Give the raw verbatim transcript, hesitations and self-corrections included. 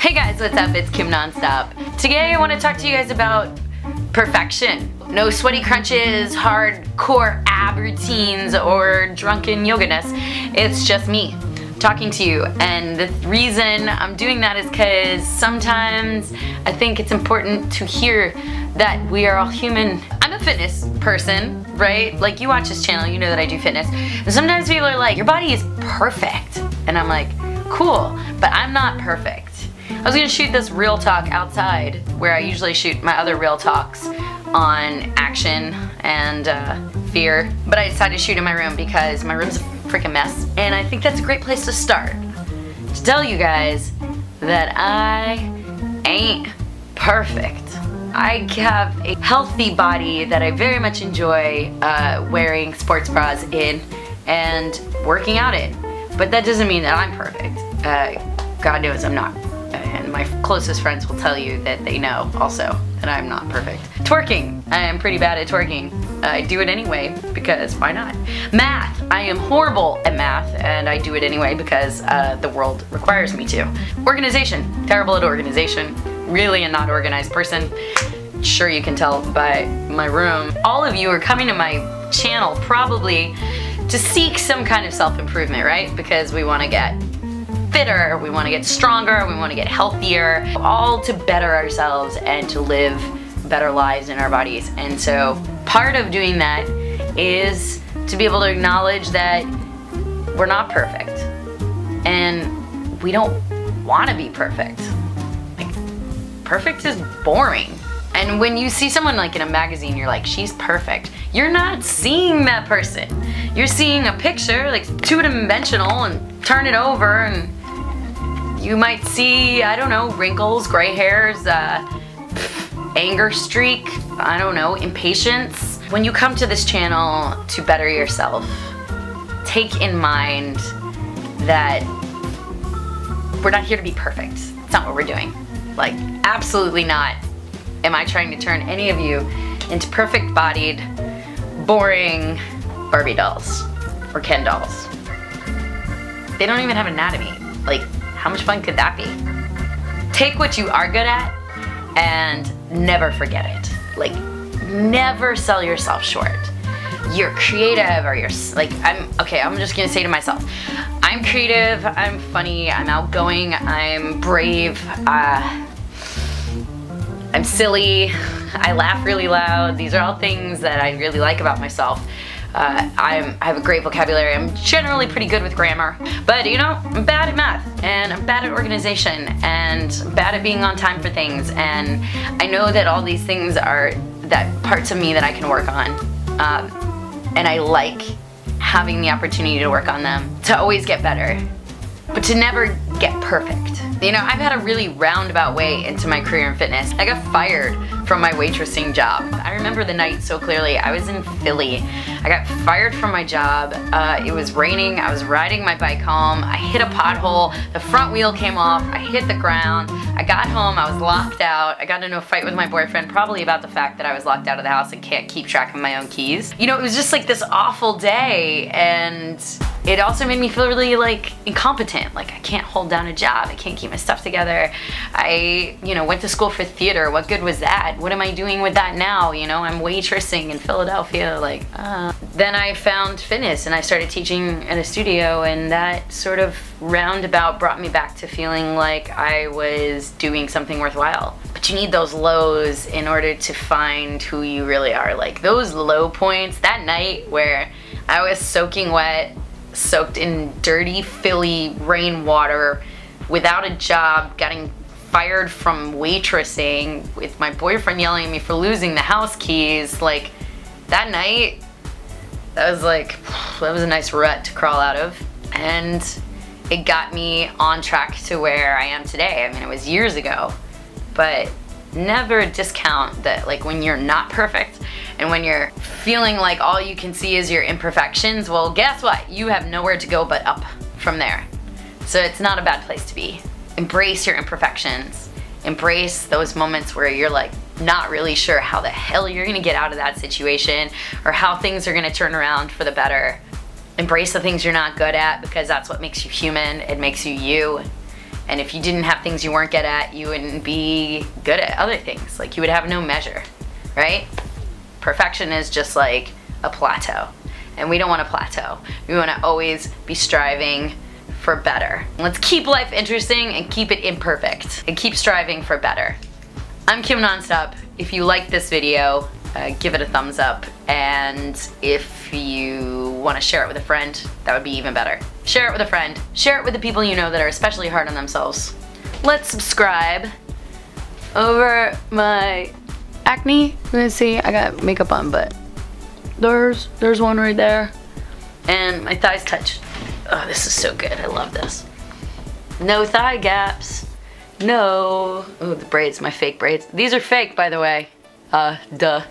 Hey guys, what's up? It's Kim NonStop. Today I want to talk to you guys about perfection. No sweaty crunches, hardcore ab routines, or drunken yoga-ness. It's just me talking to you, and the reason I'm doing that is because sometimes I think it's important to hear that we are all human. I'm a fitness person, right? Like, you watch this channel, you know that I do fitness, and sometimes people are like, your body is perfect, and I'm like, cool, but I'm not perfect. I was gonna shoot this real talk outside where I usually shoot my other real talks on action and uh, fear, but I decided to shoot in my room because my room's a freaking mess, and I think that's a great place to start to tell you guys that I ain't perfect. I have a healthy body that I very much enjoy uh, wearing sports bras in and working out in, but that doesn't mean that I'm perfect. Uh, God knows I'm not. And my closest friends will tell you that they know also that I'm not perfect. Twerking. I am pretty bad at twerking. I do it anyway because why not? Math. I am horrible at math, and I do it anyway because uh, the world requires me to. Organization. Terrible at organization. Really a not organized person. Sure, you can tell by my room. All of you are coming to my channel probably to seek some kind of self-improvement, right? Because we want to get fitter, we want to get stronger, we want to get healthier, all to better ourselves and to live better lives in our bodies. And so part of doing that is to be able to acknowledge that we're not perfect, and we don't want to be perfect. Like, perfect is boring. And when you see someone like in a magazine, you're like, she's perfect. You're not seeing that person. You're seeing a picture, like two-dimensional, and turn it over and you might see, I don't know, wrinkles, gray hairs, uh, anger streak, I don't know, impatience. When you come to this channel to better yourself, take in mind that we're not here to be perfect. It's not what we're doing. Like, absolutely not. Am I trying to turn any of you into perfect-bodied, boring Barbie dolls or Ken dolls? They don't even have anatomy. Like, how much fun could that be? Take what you are good at and never forget it. Like, never sell yourself short. You're creative, or you're like, I'm okay, I'm just gonna say to myself, I'm creative, I'm funny, I'm outgoing, I'm brave, uh, I'm silly, I laugh really loud. These are all things that I really like about myself. Uh, I'm, I have a great vocabulary. I'm generally pretty good with grammar, but you know, I'm bad at math, and I'm bad at organization, and I'm bad at being on time for things, and I know that all these things are that parts of me that I can work on, um, and I like having the opportunity to work on them, to always get better, but to never get perfect. You know, I've had a really roundabout way into my career in fitness. I got fired from my waitressing job. I remember the night so clearly. I was in Philly. I got fired from my job. Uh, it was raining. I was riding my bike home. I hit a pothole. The front wheel came off. I hit the ground. I got home. I was locked out. I got into a fight with my boyfriend, probably about the fact that I was locked out of the house and can't keep track of my own keys. You know, it was just like this awful day, and it also made me feel really, like, incompetent. Like, I can't hold down a job. I can't keep my stuff together. I, you know, went to school for theater. What good was that? What am I doing with that now? You know, I'm waitressing in Philadelphia. Like, uh. Then I found fitness, and I started teaching at a studio, and that sort of roundabout brought me back to feeling like I was doing something worthwhile. But you need those lows in order to find who you really are. Like, those low points, that night where I was soaking wet, soaked in dirty Philly rainwater, without a job, getting fired from waitressing, with my boyfriend yelling at me for losing the house keys. Like, that night, that was like, that was a nice rut to crawl out of. And it got me on track to where I am today. I mean, it was years ago, but never discount that, like, when you're not perfect, and when you're feeling like all you can see is your imperfections, well, guess what? You have nowhere to go but up from there. So it's not a bad place to be. Embrace your imperfections. Embrace those moments where you're like not really sure how the hell you're gonna get out of that situation, or how things are gonna turn around for the better. Embrace the things you're not good at, because that's what makes you human. It makes you you. And if you didn't have things you weren't good at, you wouldn't be good at other things. Like, you would have no measure, right? Perfection is just like a plateau, and we don't want a plateau. We want to always be striving for better. Let's keep life interesting and keep it imperfect and keep striving for better. I'm Kim Nonstop. If you like this video, uh, give it a thumbs up, and if you want to share it with a friend, that would be even better. Share it with a friend. Share it with the people you know that are especially hard on themselves. Let's subscribe. Over my acne, you can see I got makeup on, but there's there's one right there, and my thighs touch. Oh, this is so good. I love this. No thigh gaps. No. Oh, the braids, my fake braids. These are fake, by the way. Uh, duh.